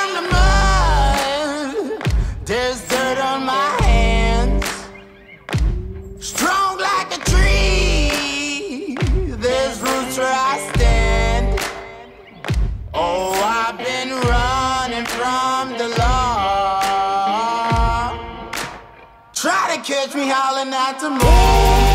from the mud. There's dirt on my hands, strong like a tree. There's roots where I stand. Oh, I've been running from the law. Try to catch me howling at the moon.